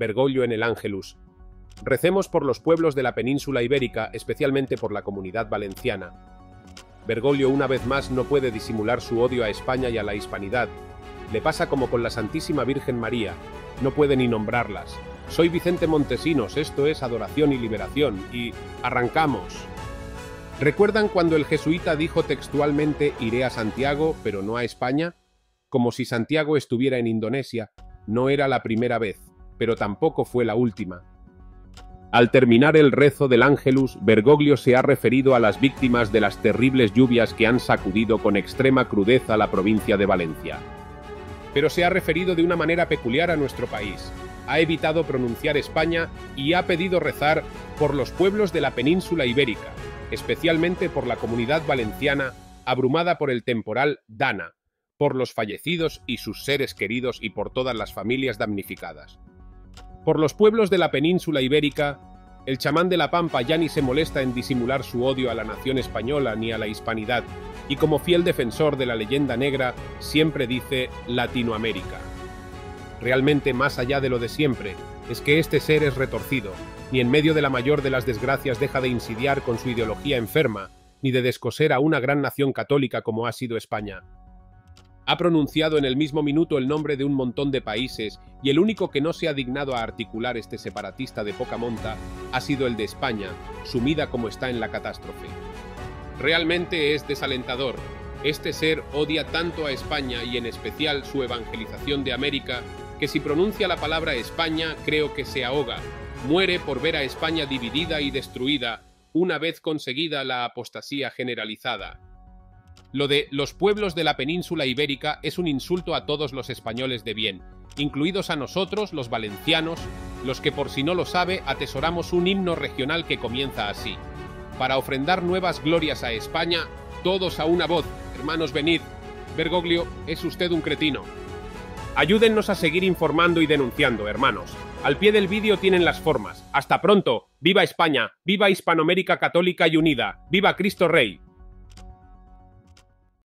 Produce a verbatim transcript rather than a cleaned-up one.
Bergoglio en el Ángelus. Recemos por los pueblos de la península ibérica, especialmente por la comunidad valenciana. Bergoglio una vez más no puede disimular su odio a España y a la hispanidad. Le pasa como con la Santísima Virgen María, no puede ni nombrarlas. Soy Vicente Montesinos, esto es Adoración y Liberación, y ¡arrancamos! ¿Recuerdan cuando el jesuita dijo textualmente «iré a Santiago, pero no a España»? Como si Santiago estuviera en Indonesia. No era la primera vez, pero tampoco fue la última. Al terminar el rezo del Ángelus, Bergoglio se ha referido a las víctimas de las terribles lluvias que han sacudido con extrema crudeza la provincia de Valencia. Pero se ha referido de una manera peculiar a nuestro país. Ha evitado pronunciar España y ha pedido rezar por los pueblos de la península ibérica, especialmente por la comunidad valenciana abrumada por el temporal Dana, por los fallecidos y sus seres queridos y por todas las familias damnificadas. Por los pueblos de la península ibérica, el chamán de la Pampa ya ni se molesta en disimular su odio a la nación española ni a la hispanidad, y como fiel defensor de la leyenda negra, siempre dice Latinoamérica. Realmente, más allá de lo de siempre, es que este ser es retorcido, ni en medio de la mayor de las desgracias deja de insidiar con su ideología enferma, ni de descoser a una gran nación católica como ha sido España. Ha pronunciado en el mismo minuto el nombre de un montón de países y el único que no se ha dignado a articular este separatista de poca monta ha sido el de España, sumida como está en la catástrofe. Realmente es desalentador. Este ser odia tanto a España y en especial su evangelización de América, que si pronuncia la palabra España creo que se ahoga. Muere por ver a España dividida y destruida, una vez conseguida la apostasía generalizada. Lo de los pueblos de la península ibérica es un insulto a todos los españoles de bien, incluidos a nosotros, los valencianos, los que, por si no lo sabe, atesoramos un himno regional que comienza así. Para ofrendar nuevas glorias a España, todos a una voz, hermanos venid. Bergoglio, es usted un cretino. Ayúdennos a seguir informando y denunciando, hermanos. Al pie del vídeo tienen las formas. Hasta pronto. Viva España, viva Hispanoamérica católica y unida, viva Cristo Rey.